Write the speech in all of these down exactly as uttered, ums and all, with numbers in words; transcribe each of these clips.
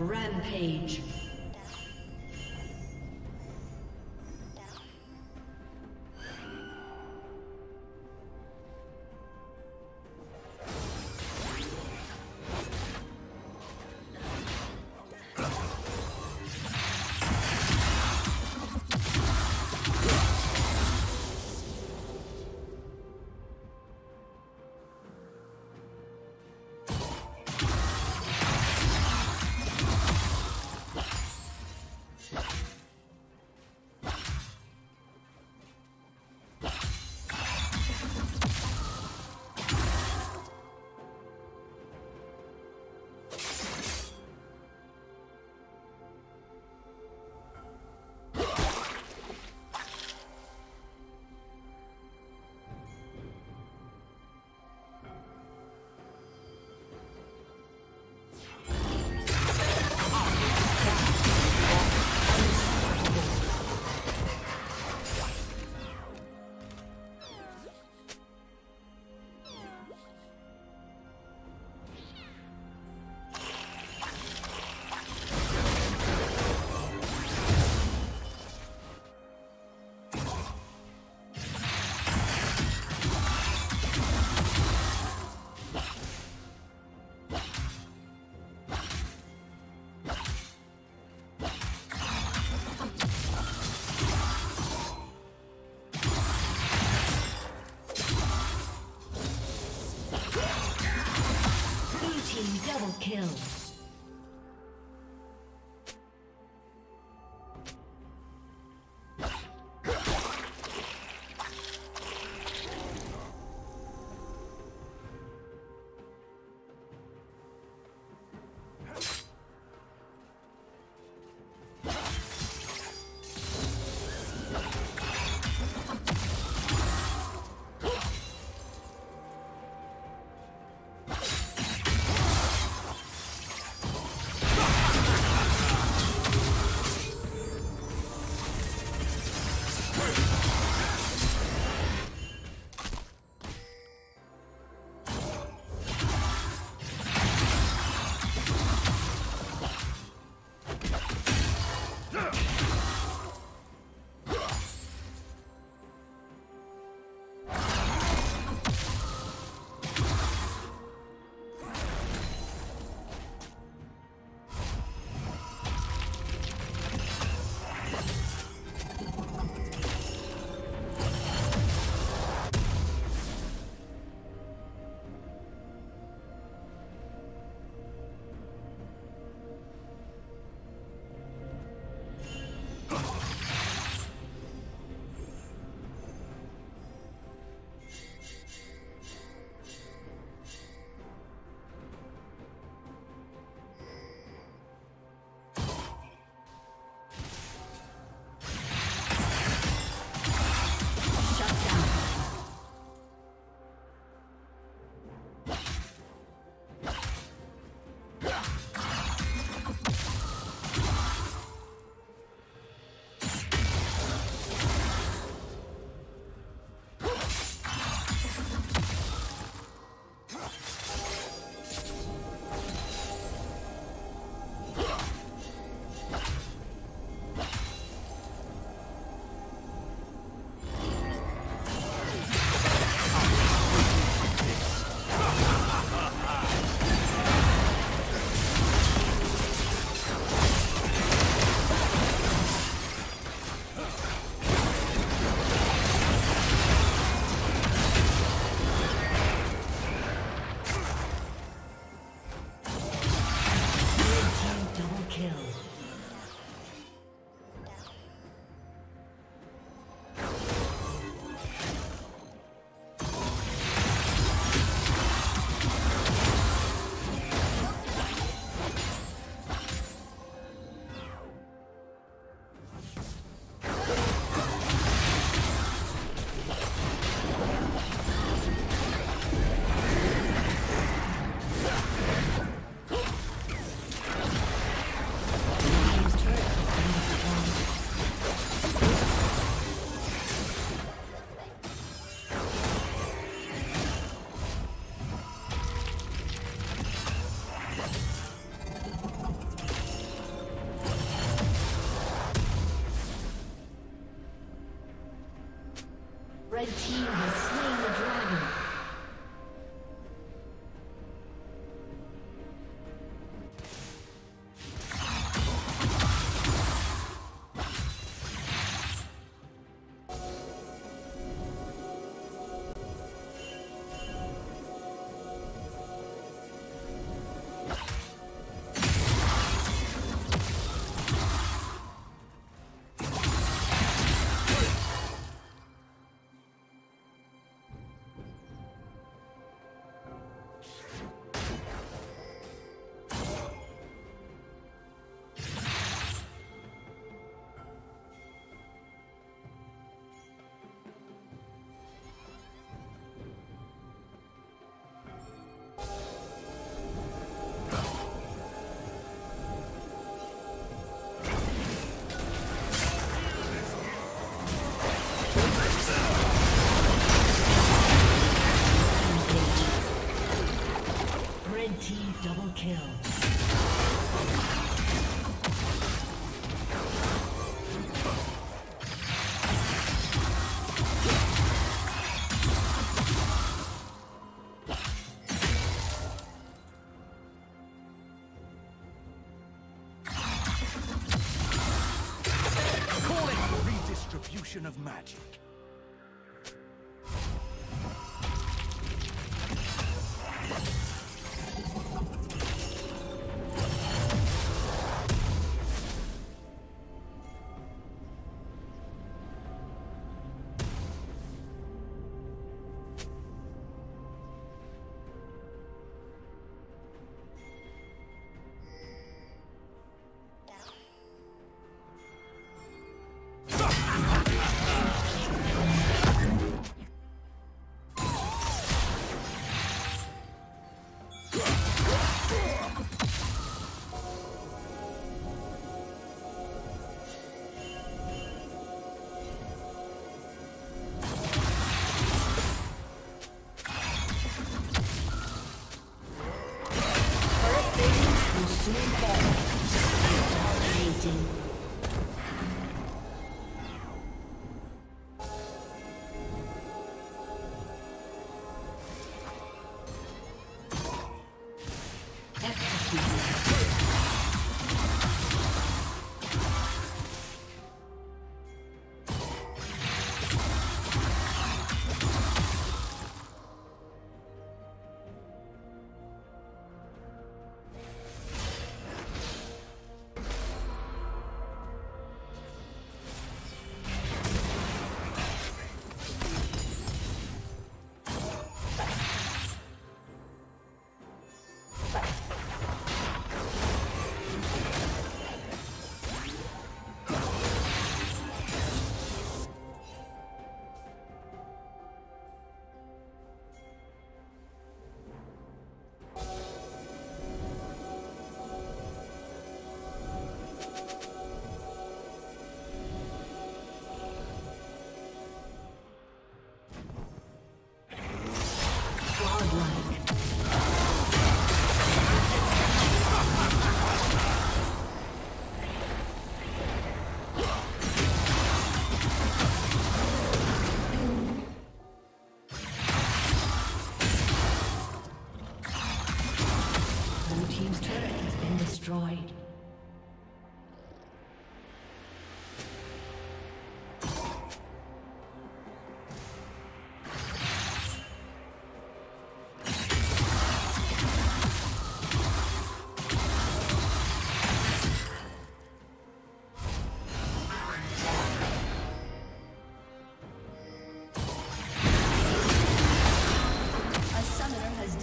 Rampage. Kill. Red team has slain the dragon. Of magic.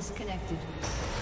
Disconnected.